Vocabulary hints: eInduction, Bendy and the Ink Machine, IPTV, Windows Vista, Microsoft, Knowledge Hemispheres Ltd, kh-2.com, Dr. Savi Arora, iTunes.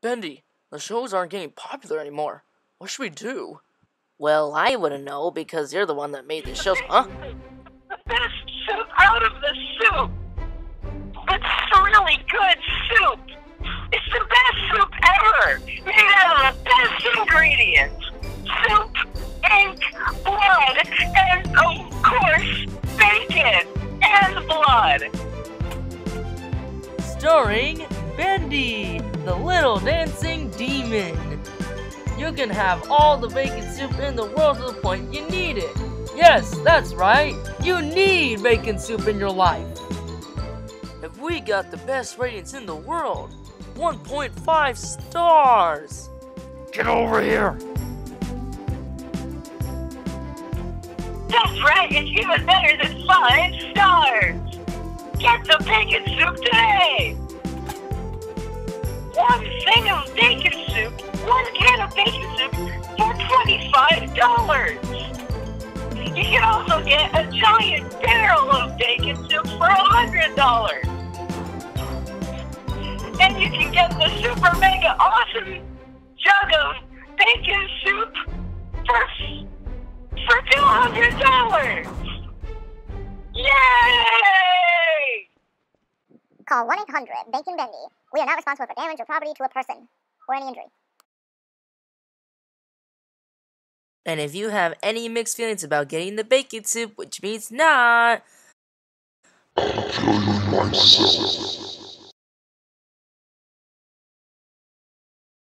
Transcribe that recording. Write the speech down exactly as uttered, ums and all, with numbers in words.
Bendy, the shows aren't getting popular anymore. What should we do? Well, I wouldn't know because you're the one that made these shows, huh? The best soup out of the soup! It's really good soup! It's the best soup ever! Made out of the best ingredients! Soup, ink, blood, and of course, bacon and blood! Starring Bendy, the little dancing demon! You can have all the bacon soup in the world to the point you need it. Yes, that's right. You need bacon soup in your life. If we got the best ratings in the world, one point five stars. Get over here. That's right. It's even better than five stars. Get the bacon soup today. One thing of bacon soup. One can of bacon soup for twenty-five dollars. You can also get a giant barrel of bacon soup for one hundred dollars. And you can get the super mega awesome jug of bacon soup for, for two hundred dollars. Yay! Call one eight hundred bacon bendy. We are not responsible for damage or property to a person or any injury. And if you have any mixed feelings about getting the bacon soup, which means not, I'll kill you myself.